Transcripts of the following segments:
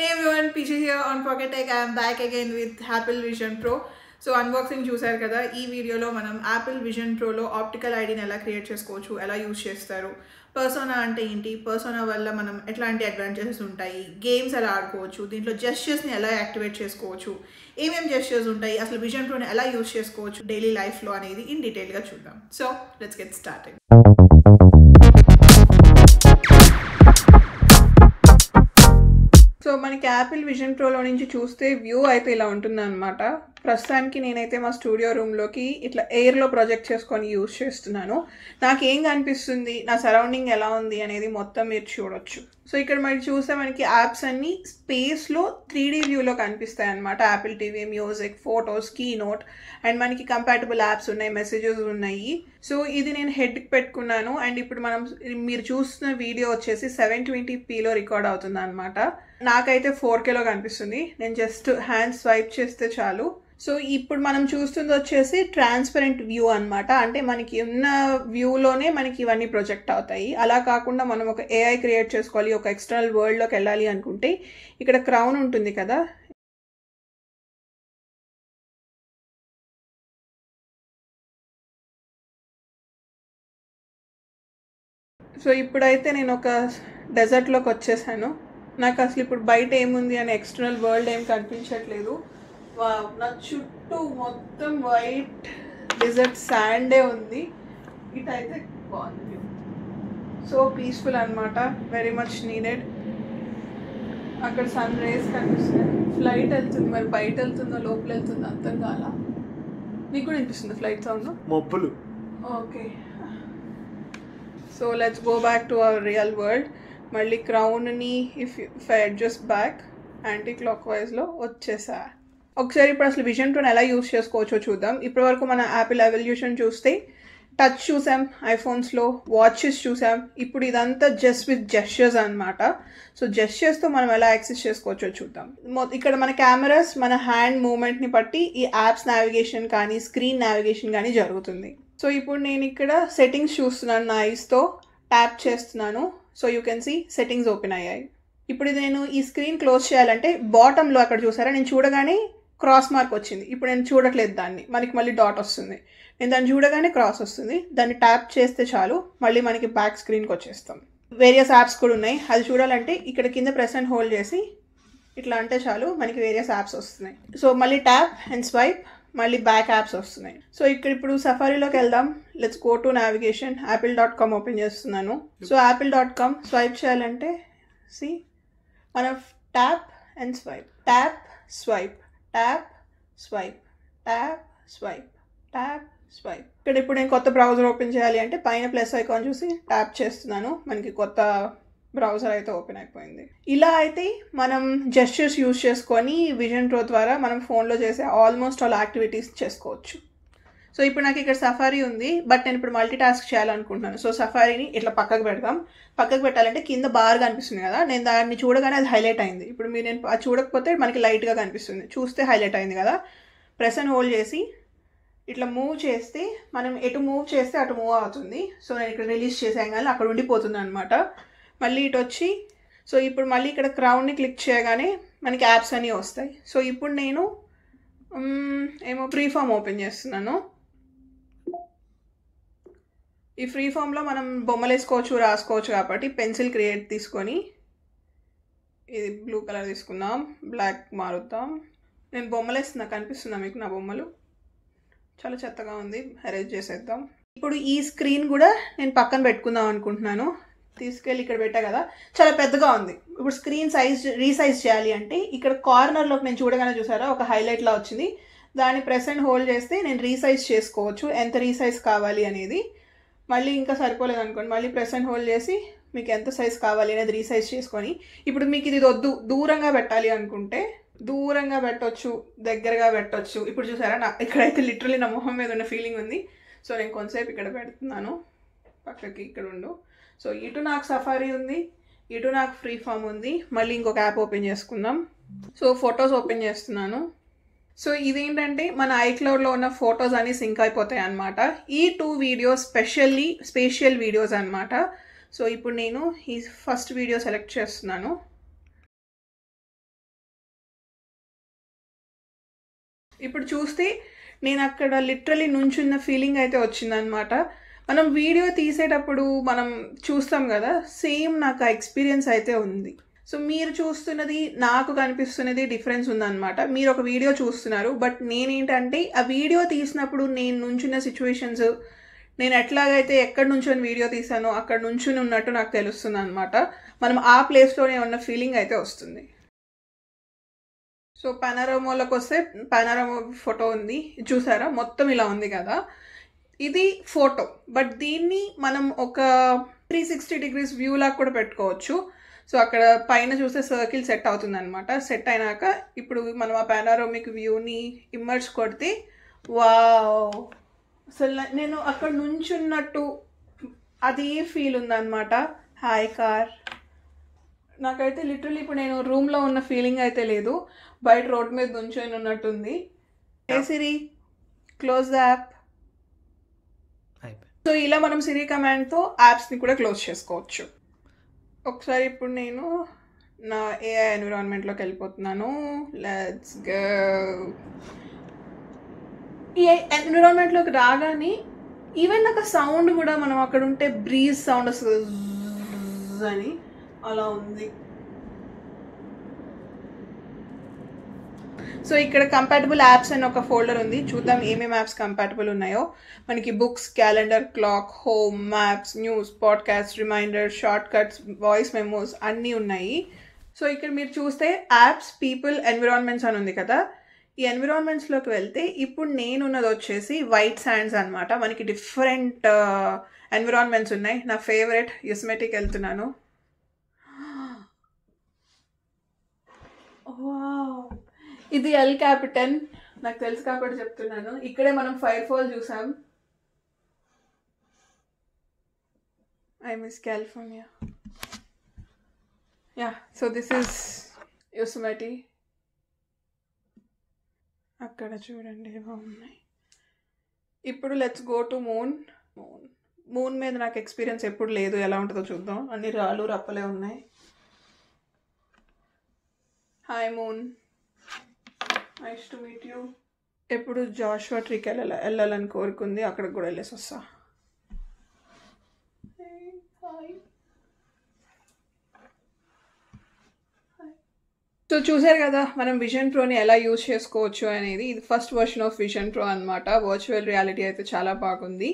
Hey everyone, PJ here on Pocket Tech. I am back again with Apple Vision Pro. So unboxing చూశారు కదా, ఈ వీడియోలో మనం Apple Vision Pro లో optical ఐడిని ఎలా క్రియేట్ చేసుకోవచ్చు, ఎలా యూజ్ చేస్తారు, పర్సోనా అంటే ఏంటి, పర్సోనా వల్ల మనం ఎట్లాంటి అడ్వాంటేజెస్ ఉంటాయి, గేమ్స్ ఎలా ఆడుకోవచ్చు, దీంట్లో జెస్చర్స్ని ఎలా యాక్టివేట్ చేసుకోవచ్చు, ఏమేమి జెస్చర్స్ ఉంటాయి, అసలు విజన్ ప్రోని ఎలా యూజ్ చేసుకోవచ్చు డైలీ లైఫ్లో అనేది ఇన్ డీటెయిల్గా చూద్దాం. So let's get started. So మనకి యాపిల్ విజన్ ప్రోలో నుంచి చూస్తే వ్యూ అయితే ఇలా ఉంటుంది అనమాట. ప్రస్తుతానికి నేనైతే మా స్టూడియో రూమ్లోకి ఇట్లా ఎయిర్లో ప్రొజెక్ట్ చేసుకొని యూజ్ చేస్తున్నాను. నాకేం కనిపిస్తుంది, నా సరౌండింగ్ ఎలా ఉంది అనేది మొత్తం మీరు చూడొచ్చు. సో ఇక్కడ మనకి చూస్తే మనకి యాప్స్ అన్నీ స్పేస్లో 3D వ్యూలో కనిపిస్తాయి అనమాట. Apple TV, music, photos, Keynote, and మనకి కంపాటబుల్ యాప్స్ ఉన్నాయి, మెసేజెస్ ఉన్నాయి. సో ఇది నేను హెడ్కి పెట్టుకున్నాను. అండ్ ఇప్పుడు మీరు చూస్తున్న వీడియో వచ్చేసి 720pలో రికార్డ్ అవుతుంది అనమాట. నాకైతే 4Kలో కనిపిస్తుంది. నేను జస్ట్ హ్యాండ్ స్వైప్ చేస్తే చాలు. సో ఇప్పుడు మనం చూస్తుంది వచ్చేసి ట్రాన్స్పరెంట్ వ్యూ అనమాట. అంటే మనకి ఉన్న వ్యూలోనే మనకి ఇవన్నీ ప్రొజెక్ట్ అవుతాయి. అలా కాకుండా మనం ఒక ఏఐ క్రియేట్ చేసుకోవాలి, ఒక ఎక్స్టర్నల్ వరల్డ్లోకి వెళ్ళాలి అనుకుంటే ఇక్కడ క్రౌన్ ఉంటుంది కదా, సో ఇప్పుడైతే నేను ఒక డెజర్ట్లోకి వచ్చేసాను. నాకు అసలు ఇప్పుడు బయట ఏముంది అని ఎక్స్టర్నల్ వరల్డ్ ఏం కనిపించట్లేదు. నా చుట్టూ మొత్తం వైట్ డిజర్ట్ శాండే ఉంది. ఇటైతే బాగుంది, సో పీస్ఫుల్ అనమాట, వెరీ మచ్ నీడెడ్. అక్కడ సన్ రేస్ కనిపిస్తుంది, ఫ్లైట్ వెళ్తుంది. మరి బయట వెళ్తుందో లోపల వెళ్తుందో అర్థం కాల. నీకు కూడా అనిపిస్తుంది ఫ్లైట్ సౌండ్, మబ్బులు. Okay, so let's go back to our real world. మళ్ళీ క్రౌన్ని if I adjust back anti clock వైజ్లో వచ్చేసా. ఒకసారి ఇప్పుడు అసలు విజన్ ప్రోని ఎలా యూజ్ చేసుకోవచ్చో చూద్దాం. ఇప్పటి వరకు మన యాపిల్ ఎవల్యూషన్ చూస్తే టచ్ చూసాం, ఐఫోన్స్లో వాచెస్ చూసాం. ఇప్పుడు ఇదంతా జస్ట్ విత్ జెస్చర్స్ అనమాట. సో జెస్చర్స్తో మనం ఎలా యాక్సెస్ చేసుకోవచ్చో చూద్దాం. ఇక్కడ మన కెమెరాస్ మన హ్యాండ్ మూమెంట్ని బట్టి ఈ యాప్స్ నావిగేషన్ కానీ స్క్రీన్ నావిగేషన్ కానీ జరుగుతుంది. సో ఇప్పుడు నేను ఇక్కడ సెట్టింగ్స్ చూస్తున్నాను, నా ఐస్తో ట్యాప్ చేస్తున్నాను. So you can see settings open అయ్యాయి. ఇప్పుడు నేను ఈ స్క్రీన్ క్లోజ్ చేయాలంటే బాటంలో అక్కడ చూసారా, నేను చూడగానే క్రాస్ మార్క్ వచ్చింది. ఇప్పుడు నేను చూడట్లేదు దాన్ని, మనకి మళ్ళీ డాట్ వస్తుంది. నేను దాన్ని చూడగానే క్రాస్ వస్తుంది, దాన్ని ట్యాప్ చేస్తే చాలు మళ్ళీ మనకి బ్యాక్ స్క్రీన్కి వచ్చేస్తాం. వేరియస్ యాప్స్ కూడా ఉన్నాయి, అది చూడాలంటే ఇక్కడ కింద ప్రెస్ అండ్ హోల్డ్ చేసి ఇట్లా అంటే చాలు మనకి వేరియస్ యాప్స్ వస్తున్నాయి. సో మళ్ళీ ట్యాప్ అండ్ స్వైప్ మళ్ళీ బ్యాక్ యాప్స్ వస్తున్నాయి. సో ఇక్కడ ఇప్పుడు సఫారీలోకి వెళ్దాం. Let's go to navigation, apple.com open చేస్తున్నాను. సో apple.com స్వైప్ చేయాలంటే సి మనం tap and swipe, tap swipe, tap swipe, tap swipe, tap swipe. ఇక్కడ ఇప్పుడు నేను కొత్త బ్రౌజర్ ఓపెన్ చేయాలి అంటే పైన ప్లస్ ఐకాన్ చూసి ట్యాప్ చేస్తున్నాను, మనకి కొత్త బ్రౌజర్ అయితే ఓపెన్ అయిపోయింది. ఇలా అయితే మనం జెస్చర్స్ యూజ్ చేసుకొని విజన్ ప్రో ద్వారా మనం ఫోన్లో చేసే ఆల్మోస్ట్ ఆల్ యాక్టివిటీస్ చేసుకోవచ్చు. సో ఇప్పుడు నాకు ఇక్కడ సఫారీ ఉంది, బట్ నేను ఇప్పుడు మల్టీ టాస్క్ చేయాలనుకుంటున్నాను. సో సఫారీని ఇట్లా పక్కకు పెడతాం. పక్కకు పెట్టాలంటే కింద బార్గా అనిపిస్తుంది కదా, నేను దాన్ని చూడగానే అది హైలైట్ అయింది. ఇప్పుడు మీరు నేను చూడకపోతే మనకి లైట్గా కనిపిస్తుంది, చూస్తే హైలైట్ అయింది కదా. ప్రెస్ అండ్ హోల్డ్ చేసి ఇట్లా మూవ్ చేస్తే మనం ఎటు మూవ్ చేస్తే అటు మూవ్ అవుతుంది. సో నేను ఇక్కడ రిలీజ్ చేసాను కానీ అక్కడ ఉండిపోతుంది అనమాట. మళ్ళీ ఇటు వచ్చి సో ఇప్పుడు మళ్ళీ ఇక్కడ క్రౌన్ని క్లిక్ చేయగానే మనకి యాప్స్ అన్నీ వస్తాయి. సో ఇప్పుడు నేను ఏమో ఫ్రీ ఫామ్ ఓపెన్ చేస్తున్నాను. ఈ ఫ్రీ ఫామ్లో మనం బొమ్మలు వేసుకోవచ్చు, రాసుకోవచ్చు. కాబట్టి పెన్సిల్ క్రియేట్ తీసుకొని ఇది బ్లూ కలర్ తీసుకుందాం, బ్లాక్ మారుద్దాం. నేను బొమ్మలు వేస్తున్నా, కనిపిస్తున్నా మీకు నా బొమ్మలు? చాలా చెత్తగా ఉంది, అరేంజ్ చేసేద్దాం. ఇప్పుడు ఈ స్క్రీన్ కూడా నేను పక్కన పెట్టుకుందాం అనుకుంటున్నాను. తీసుకెళ్ళి ఇక్కడ పెట్టా కదా, చాలా పెద్దగా ఉంది. ఇప్పుడు స్క్రీన్ సైజ్ రీసైజ్ చేయాలి అంటే ఇక్కడ కార్నర్లోకి నేను చూడగానే చూసారా ఒక హైలైట్లా వచ్చింది, దాన్ని ప్రెస్ అండ్ హోల్డ్ చేస్తే నేను రీసైజ్ చేసుకోవచ్చు ఎంత రీసైజ్ కావాలి అనేది. మళ్ళీ ఇంకా సరిపోలేదు అనుకోండి, మళ్ళీ ప్రెస్ అండ్ హోల్డ్ చేసి మీకు ఎంత సైజ్ కావాలి అనేది రీసైజ్ చేసుకొని. ఇప్పుడు మీకు ఇది వద్దు, దూరంగా పెట్టాలి అనుకుంటే దూరంగా పెట్టొచ్చు, దగ్గరగా పెట్టొచ్చు. ఇప్పుడు చూసారా నా ఇక్కడైతే లిటరలీ నా మొహం మీద ఉన్న ఫీలింగ్ ఉంది. సో నేను కొంతసేపు ఇక్కడ పెడుతున్నాను, పక్కకి ఇక్కడ ఉండు. సో ఇటు నాకు సఫారీ ఉంది, ఇటు నాకు ఫ్రీ ఫామ్ ఉంది. మళ్ళీ ఇంకొక యాప్ ఓపెన్ చేసుకుందాం. సో ఫొటోస్ ఓపెన్ చేస్తున్నాను. సో ఇదేంటంటే మన ఐక్లౌడ్లో ఉన్న ఫొటోస్ అన్నీ సింక్ అయిపోతాయి అన్నమాట. ఈ 2 వీడియోస్ స్పెషల్లీ స్పేషియల్ వీడియోస్ అన్నమాట. సో ఇప్పుడు నేను ఈ ఫస్ట్ వీడియో సెలెక్ట్ చేస్తున్నాను. ఇప్పుడు చూస్తే నేను అక్కడ లిటరల్లీ నుంచున్న ఫీలింగ్ అయితే వచ్చిందన్నమాట. మనం వీడియో తీసేటప్పుడు మనం చూస్తాం కదా, సేమ్ నాకు ఆ ఎక్స్పీరియన్స్ అయితే ఉంది. సో మీరు చూస్తున్నది నాకు కనిపిస్తున్నది డిఫరెన్స్ ఉందన్నమాట. మీరు ఒక వీడియో చూస్తున్నారు, బట్ నేనేంటంటే ఆ వీడియో తీసినప్పుడు నేను నుంచున్న సిచ్యువేషన్స్, నేను ఎట్లాగైతే ఎక్కడి నుంచొని వీడియో తీసానో అక్కడ నుంచుని ఉన్నట్టు నాకు తెలుస్తుంది అనమాట. మనం ఆ ప్లేస్లోనే ఉన్న ఫీలింగ్ అయితే వస్తుంది. సో పనారోమాలోకి వస్తే పనారోమా ఫోటో ఉంది చూసారా, మొత్తం ఇలా ఉంది కదా, ఇది ఫోటో. బట్ దీన్ని మనం ఒక 360 డిగ్రీస్ వ్యూ లాగా కూడా పెట్టుకోవచ్చు. సో అక్కడ పైన చూస్తే సర్కిల్ సెట్ అవుతుంది అనమాట. సెట్ అయినాక ఇప్పుడు మనం ఆ పనారోమిక్ వ్యూని ఇమర్జ్ కొడితే వావ్, అసలు నేను అక్కడ నుంచున్నట్టు అదే ఫీల్ ఉందన్నమాట. హాయ్ కార్, నాకైతే లిటరల్లీ ఇప్పుడు నేను రూమ్లో ఉన్న ఫీలింగ్ అయితే లేదు, బయట రోడ్ మీద నుంచొని ఉన్నట్టుంది. Hey Siri close the app. So ఇలా మనం సిరి కమాండ్తో యాప్స్ని కూడా క్లోజ్ చేసుకోవచ్చు. ఒకసారి ఇప్పుడు నేను నా ఏఐ ఎన్విరాన్మెంట్లోకి వెళ్ళిపోతున్నాను. Let's go. ఈ ఎన్విరాన్మెంట్లోకి రాగానే ఈవెన్ నాకు సౌండ్ కూడా, మనం అక్కడ ఉంటే బ్రీజ్ సౌండ్ వస్తుంది అని, అలా ఉంది. సో ఇక్కడ కంపాటబుల్ యాప్స్ అని ఒక ఫోల్డర్ ఉంది, చూద్దాం ఏమేమి యాప్స్ కంపాటబుల్ ఉన్నాయో. మనకి books, calendar, clock, home, maps, news, podcast, reminder, shortcuts, voice memos అన్నీ ఉన్నాయి. సో ఇక్కడ మీరు చూస్తే యాప్స్, పీపుల్, ఎన్విరాన్మెంట్స్ అని ఉంది కదా. ఈ ఎన్విరాన్మెంట్స్లోకి వెళ్తే ఇప్పుడు నేనున్నది వచ్చేసి వైట్ శాండ్స్ అనమాట. మనకి డిఫరెంట్ ఎన్విరాన్మెంట్స్ ఉన్నాయి. నా ఫేవరెట్ యోసమైటీకి వెళ్తున్నాను. ఇది ఎల్ క్యాపిటన్, నాకు తెలుసు కాబట్టి చెప్తున్నాను. ఇక్కడే మనం ఫైర్ఫాల్ చూసాం. I miss California. Yeah, so this is Yosemite. అక్కడ చూడండి బాగున్నాయి. ఇప్పుడు let's go to moon. Moon మీద నాకు ఎక్స్పీరియన్స్ ఎప్పుడు లేదు, ఎలా ఉంటుందో చూద్దాం. అన్ని రాళ్ళు రప్పలే ఉన్నాయి. Hi moon, nice to meet you. ఎప్పుడు జాషువా ట్రీకి వెళ్ళాలని కోరుకుంది, అక్కడికి కూడా వెళ్ళేసి వస్తా. సో చూసారు కదా మనం విజన్ ప్రోని ఎలా యూజ్ చేసుకోవచ్చు అనేది. ఇది first version of Vision Pro అనమాట. వర్చువల్ రియాలిటీ అయితే చాలా బాగుంది.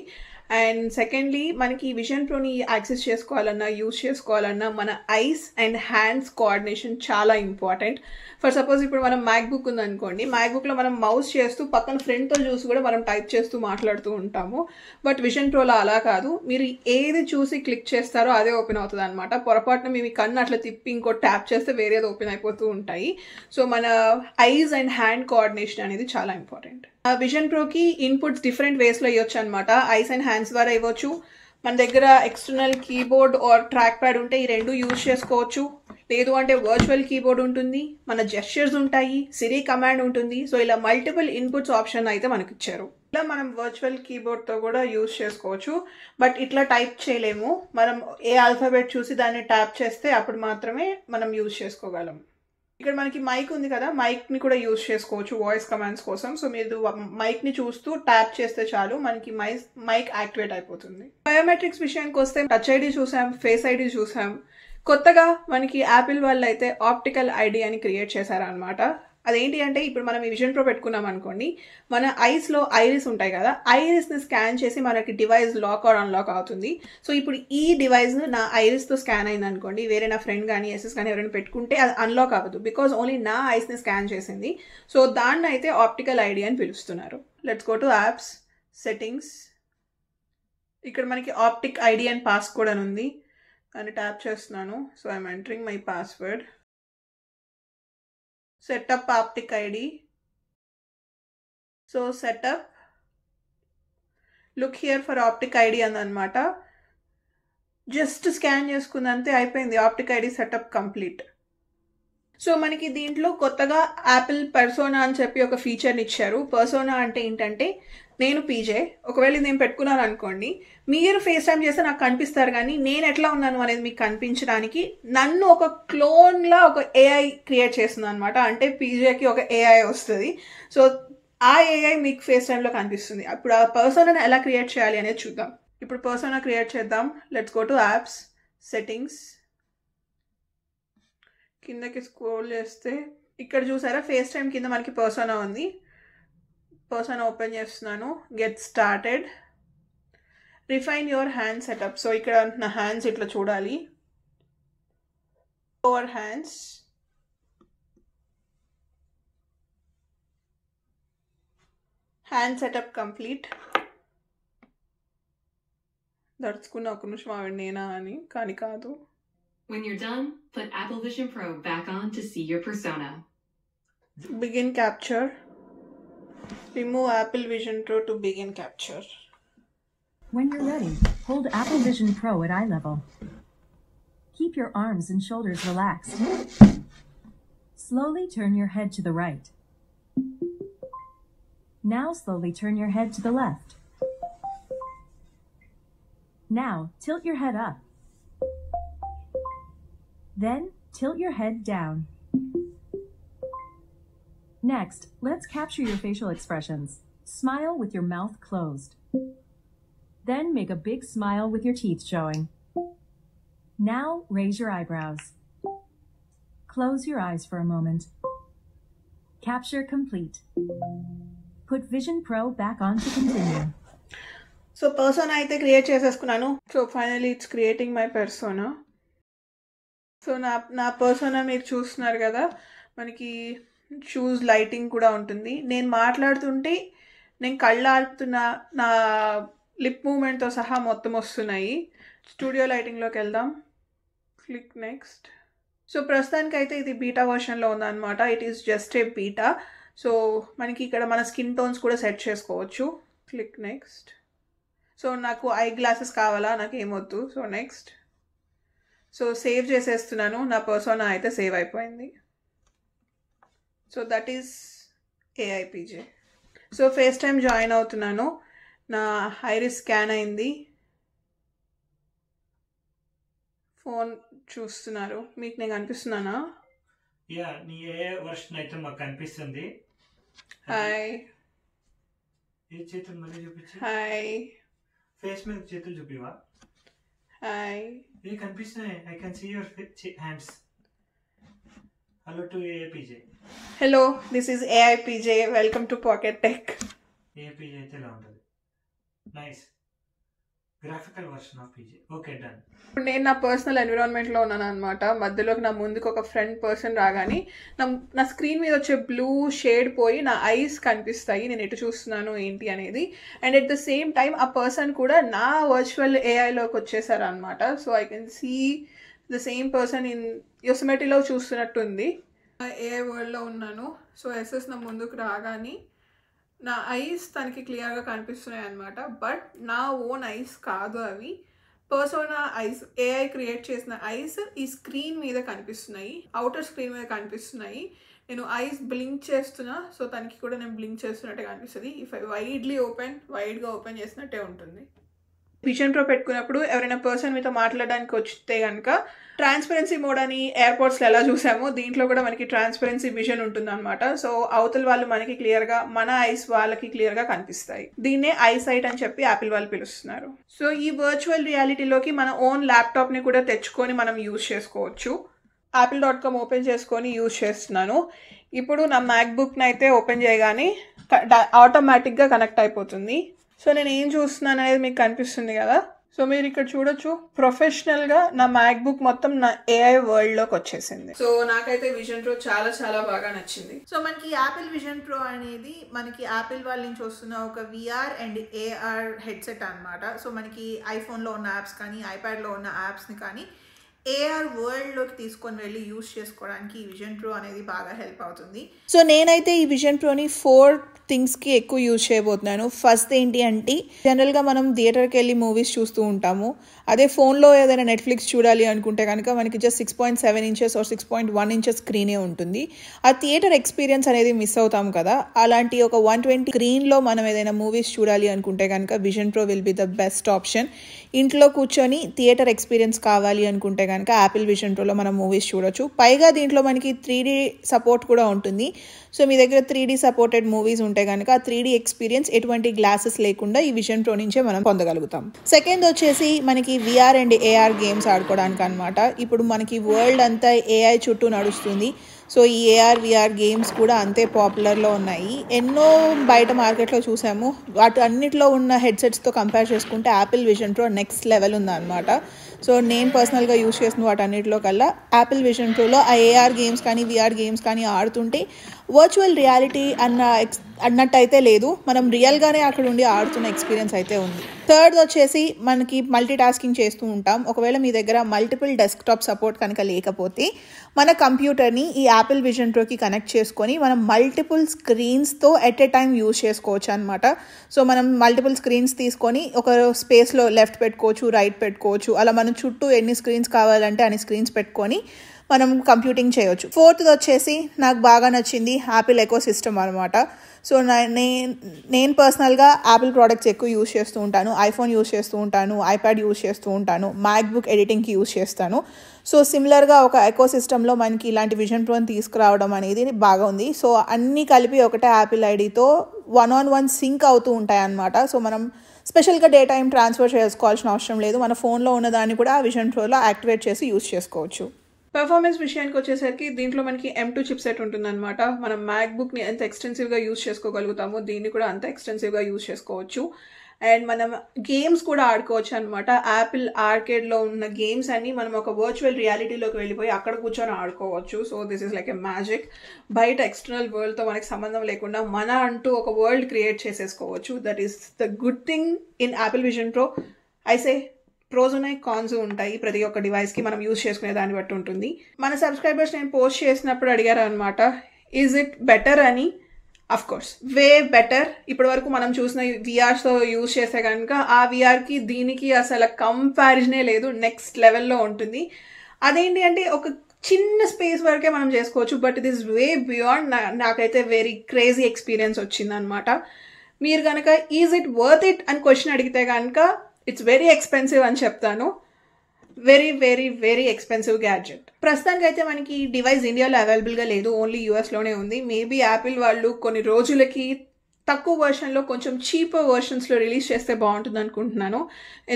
అండ్ సెకండ్లీ మనకి విజన్ ప్రోని యాక్సెస్ చేసుకోవాలన్నా యూజ్ చేసుకోవాలన్నా మన ఐస్ అండ్ హ్యాండ్స్ కోఆర్డినేషన్ చాలా ఇంపార్టెంట్. ఫర్ సపోజ్ ఇప్పుడు మనం మ్యాక్బుక్ ఉందనుకోండి, మ్యాక్బుక్లో మనం మౌస్ చేస్తూ పక్కన ఫ్రెండ్తో చూసి కూడా మనం టైప్ చేస్తూ మాట్లాడుతూ ఉంటాము. బట్ విజన్ ప్రోలో అలా కాదు, మీరు ఏది చూసి క్లిక్ చేస్తారో అదే ఓపెన్ అవుతుంది అనమాట. పొరపాటున మీ కన్ను అట్లా తిప్పి ఇంకో ట్యాప్ చేస్తే వేరేది ఓపెన్ అయిపోతూ ఉంటాయి. సో మన ఐస్ అండ్ హ్యాండ్ కోఆర్డినేషన్ అనేది చాలా ఇంపార్టెంట్. విజన్ ప్రోకి ఇన్పుట్స్ డిఫరెంట్ వేస్లో ఇవ్వచ్చు అనమాట. ఐస్ అండ్ హ్యాండ్స్ ద్వారా ఇవ్వచ్చు. మన దగ్గర external keyboard or track pad ఉంటే ఈ రెండు యూజ్ చేసుకోవచ్చు. లేదు అంటే వర్చువల్ కీబోర్డ్ ఉంటుంది, మన జెస్చర్స్ ఉంటాయి, సిరి కమాండ్ ఉంటుంది. సో ఇలా మల్టిపుల్ ఇన్పుట్స్ ఆప్షన్ అయితే మనకి ఇచ్చారు. ఇలా మనం వర్చువల్ కీబోర్డ్తో కూడా యూజ్ చేసుకోవచ్చు. బట్ ఇట్లా టైప్ చేయలేము, మనం ఏ ఆల్ఫాబెట్ చూసి దాన్ని ట్యాప్ చేస్తే అప్పుడు మాత్రమే మనం యూజ్ చేసుకోగలం. ఇక్కడ మనకి మైక్ ఉంది కదా, మైక్ని కూడా యూజ్ చేసుకోవచ్చు వాయిస్ కమాండ్స్ కోసం. సో మీరు మైక్ని చూస్తూ ట్యాప్ చేస్తే చాలు, మనకి మైక్ యాక్టివేట్ అయిపోతుంది. బయోమెట్రిక్స్ విషయానికి వస్తే టచ్ ఐడి చూసాం, ఫేస్ ఐడి చూసాం. కొత్తగా మనకి యాపిల్ వాళ్ళు అయితే ఆప్టికల్ ఐడి అని క్రియేట్ చేశారనమాట. అదేంటి అంటే ఇప్పుడు మనం ఈ విజన్ ప్రో పెట్టుకున్నాం అనుకోండి, మన ఐస్లో ఐరిస్ ఉంటాయి కదా, ఐరిస్ని స్కాన్ చేసి మనకి డివైస్ లాక్ ఆర్ అన్లాక్ అవుతుంది. సో ఇప్పుడు ఈ డివైస్ నా ఐరిస్తో స్కాన్ అయింది అనుకోండి, వేరే నా ఫ్రెండ్ కానీ ఎస్ఎస్ కానీ ఎవరైనా పెట్టుకుంటే అది అన్లాక్ అవ్వదు, బికాజ్ ఓన్లీ నా ఐస్ని స్కాన్ చేసింది. సో దాన్ని అయితే ఆప్టికల్ ఐడి అని పిలుస్తున్నారు. Let's go to apps, settings. ఇక్కడ మనకి ఆప్టిక్ ఐడి అండ్ పాస్వర్డ్ అని ఉంది, దాన్ని ట్యాప్ చేస్తున్నాను. So I'm entering my password. Setup optic ID. So setup, look here for optic ID అందనమాట. జస్ట్ స్కాన్ చేసుకుందంతే అయిపోయింది, optic ID setup complete. So మనకి దీంట్లో కొత్తగా యాపిల్ పర్సోనా అని చెప్పి ఒక ఫీచర్ని ఇచ్చారు. పర్సోనా అంటే ఏంటంటే నేను పీజే, ఒకవేళ నేను పెట్టుకున్నాను అనుకోండి, మీరు ఫేస్ టైమ్ చేస్తే నాకు కనిపిస్తారు కానీ నేను ఎట్లా ఉన్నాను అనేది మీకు కనిపించడానికి నన్ను ఒక క్లోన్లా ఒక ఏఐ క్రియేట్ చేస్తుంది అనమాట. అంటే పీజేకి ఒక ఏఐ వస్తుంది. సో ఆ AI మీకు ఫేస్ టైంలో కనిపిస్తుంది. ఇప్పుడు ఆ పర్సోనాని ఎలా క్రియేట్ చేయాలి అనేది చూద్దాం. ఇప్పుడు పర్సోనా క్రియేట్ చేద్దాం. Let's go to apps, settings, కిందకి స్క్రోల్ చేస్తే ఇక్కడ చూసారా ఫేస్ టైం కింద మనకి పర్సోనా ఉంది. పర్సోనా ఓపెన్ చేస్తున్నాను. Get started, refine your hand setup. So ఇక్కడ నా హ్యాండ్స్ ఇట్లా చూడాలి. Over hands, hand setup complete. దర్చుకున్న ఒక నిమిషం ఆవిడ నేనా అని, కానీ కాదు. When you're done, put Apple Vision Pro back on to see your persona. Begin capture. Remove Apple Vision Pro to begin capture. When you're ready, hold Apple Vision Pro at eye level. Keep your arms and shoulders relaxed. Slowly turn your head to the right. Now slowly turn your head to the left. Now tilt your head up. Then tilt your head down. Next, let's capture your facial expressions. Smile with your mouth closed. Then make a big smile with your teeth showing. Now raise your eyebrows. Close your eyes for a moment. Capture complete. Put Vision Pro back on to continue. So persona aithe create cheseskunnanu. So finally it's creating my persona. So na persona meeru chustunnaru kada, maniki choose lighting kuda untundi. Nenu maatladutunte nenu kallu arputuna na lip మూమెంట్తో సహా మొత్తం వస్తున్నాయి. Studio లైటింగ్లోకి వెళ్దాం. Click next. So ప్రస్తుతానికైతే ఇది beta వర్షన్లో ఉందన్నమాట. It is just a beta. So మనకి ఇక్కడ మన స్కిన్ టోన్స్ కూడా సెట్ చేసుకోవచ్చు. Click next. సో నాకు ఐ గ్లాసెస్ కావాలా, నాకు ఏమొద్దు. So next. సో సేవ్ చేసేస్తున్నాను. నా పర్సోనా అయితే సేవ్ అయిపోయింది. So that is AI PJ. So FaceTime join అవుతున్నాను. నా ఐరిస్ స్కాన్ అయింది. ఫోన్ చూస్తున్నారు. మీకు నేను కనిపిస్తున్నానా? యా, నీ ఏ వర్షన్ అయితే నాకు కనిపిస్తుంది. హాయ్, ఈ చేతులు మళ్ళీ చూపించు. హాయ్, ఫేస్ మీద చేతులు చూపివా. హాయ్, ఇది కనిపిస్తున్నాయి. I can see your hands. Hello to AI PJ. Hello, this is AI PJ. Welcome to Pocket Tech. AI PJ అయితే ఎలా ఉంటుంది? Nice graphical version of PJ. Okay, done. నేను నా పర్సనల్ ఎన్విరాన్మెంట్లో ఉన్నాను అనమాట. మధ్యలోకి నా ముందుకు ఒక ఫ్రెండ్ పర్సన్ రాగానే నా స్క్రీన్ మీద వచ్చే బ్లూ షేడ్ పోయి నా ఐస్ కనిపిస్తాయి, నేను ఎటు చూస్తున్నాను ఏంటి అనేది. And at the same time ఆ పర్సన్ కూడా నా వర్చువల్ ఏఐలోకి వచ్చేసారు అనమాట. So I can see the same person in యోసమైటీలో చూస్తున్నట్టుంది. ఏఐ వరల్డ్లో ఉన్నాను. సో ఎస్ఎస్ నా ముందుకు రాగానే నా ఐస్ తనకి క్లియర్గా కనిపిస్తున్నాయి అన్నమాట. బట్ నా ఓన్ ఐస్ కాదు, అవి పర్సోనా ఐస్, ఏఐ క్రియేట్ చేసిన ఐస్ ఈ స్క్రీన్ మీద కనిపిస్తున్నాయి, అవుటర్ స్క్రీన్ మీద కనిపిస్తున్నాయి. నేను ఐస్ బ్లింక్ చేస్తున్నా, సో తనకి కూడా నేను బ్లింక్ చేస్తున్నట్టే కనిపిస్తుంది. ఇఫ్ ఐ వైడ్గా ఓపెన్ చేసినట్టే ఉంటుంది. విజన్ ప్రో పెట్టుకున్నప్పుడు ఎవరైనా పర్సన్ మీతో మాట్లాడడానికి వస్తే కనుక ట్రాన్స్పరెన్సీ మోడ్ అని ఎయిర్పోర్ట్స్లో ఎలా చూసామో, దీంట్లో కూడా మనకి ట్రాన్స్పరెన్సీ విజన్ ఉంటుందన్నమాట. సో అవతల వాళ్ళు మనకి క్లియర్గా, మన ఐస్ వాళ్ళకి క్లియర్గా కనిపిస్తాయి. దీన్నే ఐ సైట్ అని చెప్పి యాపిల్ వాళ్ళు పిలుస్తున్నారు. సో ఈ వర్చువల్ రియాలిటీలోకి మన ఓన్ ల్యాప్టాప్ని కూడా తెచ్చుకొని మనం యూజ్ చేసుకోవచ్చు. apple.com ఓపెన్ చేసుకొని యూజ్ చేస్తున్నాను. ఇప్పుడు నా మ్యాక్బుక్ని అయితే ఓపెన్ చేయగానే ఆటోమేటిక్గా కనెక్ట్ అయిపోతుంది. సో నేను ఏం చూస్తున్నాను అనేది మీకు కనిపిస్తుంది కదా. సో మీరు ఇక్కడ చూడొచ్చు, ప్రొఫెషనల్గా నా మ్యాక్బుక్ మొత్తం నా ఏఐ వరల్డ్లోకి వచ్చేసింది. సో నాకైతే విజన్ ప్రో చాలా చాలా బాగా నచ్చింది. సో మనకి యాపిల్ విజన్ ప్రో అనేది మనకి యాపిల్ వాళ్ళ నుంచి వస్తున్న ఒక విఆర్ అండ్ ఏఆర్ హెడ్సెట్ అనమాట. సో మనకి ఐఫోన్లో ఉన్న యాప్స్ కానీ, ఐప్యాడ్లో ఉన్న యాప్స్ని కానీ ఏఆర్ వరల్డ్లోకి తీసుకొని వెళ్ళి యూజ్ చేసుకోవడానికి ఈ విజన్ ప్రో అనేది బాగా హెల్ప్ అవుతుంది. సో నేనైతే ఈ విజన్ ప్రోని 4 థింగ్స్కి ఎక్కువ యూజ్ చేయబోతున్నాను. ఫస్ట్ ఏంటి అంటే, జనరల్గా మనం థియేటర్కి వెళ్ళి మూవీస్ చూస్తూ ఉంటాము. అదే ఫోన్లో ఏదైనా నెట్ఫ్లిక్స్ చూడాలి అనుకుంటే కనుక మనకి జస్ట్ 6.7 inches ఆర్ 6.1 inches స్క్రీనే ఉంటుంది. ఆ థియేటర్ ఎక్స్పీరియన్స్ అనేది మిస్ అవుతాం కదా. అలాంటి ఒక 120 స్క్రీన్లో మనం ఏదైనా మూవీస్ చూడాలి అనుకుంటే కనుక Vision Pro will be the best option. ఇంట్లో కూర్చొని థియేటర్ ఎక్స్పీరియన్స్ కావాలి అనుకుంటే కనుక యాపిల్ విజన్ ప్రోలో మనం మూవీస్ చూడొచ్చు. పైగా దీంట్లో మనకి 3D సపోర్ట్ కూడా ఉంటుంది. సో మీ దగ్గర 3D సపోర్టెడ్ మూవీస్ తీసుకుంటే గనుక 3D ఎక్స్‌పీరియన్స్ ఎటువంటి గ్లాసెస్ లేకుండా ఈ విజన్ ప్రో నుంచే మనం పొందగలుగుతాం. సెకండ్ వచ్చేసి మనకి VR అండ్ AR గేమ్స్ ఆడుకోవడానికి అన్నమాట. ఇప్పుడు మనకి వరల్డ్ అంతా AI చుట్టూ నడుస్తుంది. సో ఈ AR VR గేమ్స్ కూడా అంతే పాపులర్లో ఉన్నాయి. ఎన్నో బయట మార్కెట్లో చూసాము. వాటి అన్నిట్లో ఉన్న హెడ్సెట్స్తో కంపేర్ చేసుకుంటే Apple Vision Pro next level ఉందన్నమాట. సో నేను పర్సనల్గా యూజ్ చేసిన వాటి అన్నింటిలో కల్లా యాపిల్ విజన్ ప్రోలో ఆ AR గేమ్స్ కానీ VR గేమ్స్ కానీ ఆడుతుంటే వర్చువల్ రియాలిటీ అన్నట్టయితే లేదు, మనం రియల్గానే అక్కడ ఉండి ఆడుతున్న ఎక్స్పీరియన్స్ అయితే ఉంది. థర్డ్ వచ్చేసి మనకి మల్టీ టాస్కింగ్ చేస్తూ ఉంటాం. ఒకవేళ మీ దగ్గర మల్టిపుల్ డెస్క్టాప్ సపోర్ట్ కనుక లేకపోతే మన కంప్యూటర్ని ఈ యాపిల్ విజన్ ప్రోకి కనెక్ట్ చేసుకొని మనం మల్టిపుల్ స్క్రీన్స్తో ఎట్ ఏ టైం యూజ్ చేసుకోవచ్చు అనమాట. సో మనం మల్టిపుల్ స్క్రీన్స్ తీసుకొని ఒక స్పేస్లో లెఫ్ట్ పెట్టుకోవచ్చు, రైట్ పెట్టుకోవచ్చు, అలా మనం చుట్టూ ఎన్ని స్క్రీన్స్ కావాలంటే అన్ని స్క్రీన్స్ పెట్టుకొని మనం కంప్యూటింగ్ చేయవచ్చు. ఫోర్త్ వచ్చేసి నాకు బాగా నచ్చింది యాపిల్ ఎకో సిస్టమ్ అనమాట. సో నేను పర్సనల్గా యాపిల్ ప్రోడక్ట్స్ ఎక్కువ యూజ్ చేస్తూ ఉంటాను. ఐఫోన్ యూజ్ చేస్తూ ఉంటాను, ఐప్యాడ్ యూజ్ చేస్తూ ఉంటాను, మ్యాక్బుక్ ఎడిటింగ్కి యూజ్ చేస్తాను. సో సిమిలర్గా ఒక ఎకో సిస్టంలో మనకి ఇలాంటి విజన్ ప్రోని తీసుకురావడం అనేది బాగా ఉంది. సో అన్నీ కలిపి ఒకటే యాపిల్ ఐడితో 1-on-1 సింక్ అవుతూ ఉంటాయన్నమాట. సో మనం స్పెషల్గా డేటా ఏం ట్రాన్స్ఫర్ చేసుకోవాల్సిన అవసరం లేదు, మన ఫోన్లో ఉన్నదాన్ని కూడా విజన్ ప్రోలో యాక్టివేట్ చేసి యూజ్ చేసుకోవచ్చు. పర్ఫార్మెన్స్ విషయానికి వచ్చేసరికి దీంట్లో మనకి M2 చిప్ సెట్ ఉంటుందన్నమాట. మనం మ్యాక్బుక్ని ఎంత ఎక్స్టెన్సివ్గా యూజ్ చేసుకోగలుగుతామో దీన్ని కూడా అంత ఎక్స్టెన్సివ్గా యూజ్ చేసుకోవచ్చు. అండ్ మనం గేమ్స్ కూడా ఆడుకోవచ్చు అనమాట. యాపిల్ ఆర్కేడ్లో ఉన్న గేమ్స్ అన్ని మనం ఒక వర్చువల్ రియాలిటీలోకి వెళ్ళిపోయి అక్కడ కూర్చొని ఆడుకోవచ్చు. So this is like a magic. బయట ఎక్స్టర్నల్ వరల్డ్తో మనకి సంబంధం లేకుండా మన అంటూ ఒక వరల్డ్ క్రియేట్ చేసేసుకోవచ్చు. That is the good thing in Apple Vision Pro. ఐసే ప్రోస్ ఉన్నాయి, కాన్స్ ఉంటాయి. ప్రతి ఒక్క డివైస్కి మనం యూజ్ చేసుకునే దాన్ని బట్టి ఉంటుంది. మన సబ్స్క్రైబర్స్ నేను పోస్ట్ చేసినప్పుడు అడిగారు అనమాట, ఈజ్ ఇట్ బెటర్ అని. Of course way better. ఇప్పటి వరకు మనం చూసిన విఆర్స్తో యూజ్ చేస్తే కనుక ఆ విఆర్కి దీనికి అసలు కంపారిజనే లేదు, నెక్స్ట్ లెవెల్లో ఉంటుంది. అదేంటి అంటే ఒక చిన్న స్పేస్ వరకే మనం చేసుకోవచ్చు, బట్ దిస్ వే బియాండ్. నాకైతే వెరీ క్రేజీ ఎక్స్పీరియన్స్ వచ్చిందనమాట. మీరు కనుక ఈజ్ ఇట్ వర్త్ ఇట్ అని క్వశ్చన్ అడిగితే కనుక ఇట్స్ వెరీ ఎక్స్పెన్సివ్ అని చెప్తాను. Very very very expensive gadget. ప్రస్తుతానికి అయితే మనకి ఈ డివైస్ ఇండియాలో అవైలబుల్గా లేదు, ఓన్లీ యూఎస్లోనే ఉంది. మేబీ యాపిల్ వాళ్ళు కొన్ని రోజులకి తక్కువ వర్షన్లో కొంచెం చీపర్ వర్షన్స్లో రిలీజ్ చేస్తే బాగుంటుంది అనుకుంటున్నాను.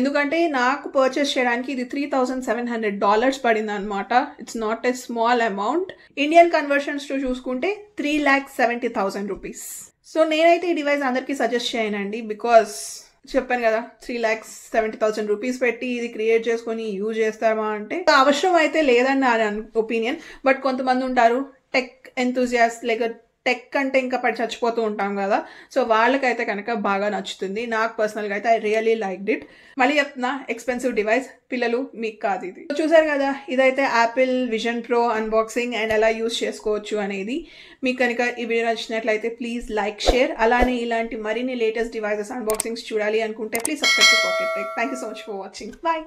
ఎందుకంటే నాకు పర్చేస్ చేయడానికి ఇది $3,700 పడింది అనమాట. It's not a small amount. Indian కన్వర్షన్స్లో చూసుకుంటే 3,70,000 రూపీస్. సో నేనైతే ఈ డివైస్ అందరికీ సజెస్ట్ చేయనండి, బికాస్ చెప్పాను కదా 3,70,000 రూపీస్ పెట్టి ఇది క్రియేట్ చేసుకొని యూజ్ చేస్తామా అంటే అవసరం అయితే లేదని నా ఒపీనియన్. బట్ కొంతమంది ఉంటారు టెక్ ఎంతూజియాస్ట్, లేక టెక్ అంటే ఇంకా పడి చచ్చిపోతూ ఉంటాం కదా, సో వాళ్ళకైతే కనుక బాగా నచ్చుతుంది. నాకు పర్సనల్గా అయితే ఐ రియలీ లైక్డ్ ఇట్. మళ్ళీ చెప్తున్నా, ఎక్స్పెన్సివ్ డివైస్, పిల్లలు మీకు కాదు ఇది. చూసారు కదా, ఇదైతే Apple Vision Pro unboxing and ఎలా యూజ్ చేసుకోవచ్చు అనేది. మీకు కనుక ఈ వీడియో నచ్చినట్లయితే ప్లీజ్ లైక్, షేర్. అలానే ఇలాంటి మరిన్ని లేటెస్ట్ డివైసెస్ అన్బాక్సింగ్స్ చూడాలి అనుకుంటే please subscribe to Pocket Tech. Thank you so much for watching. Bye.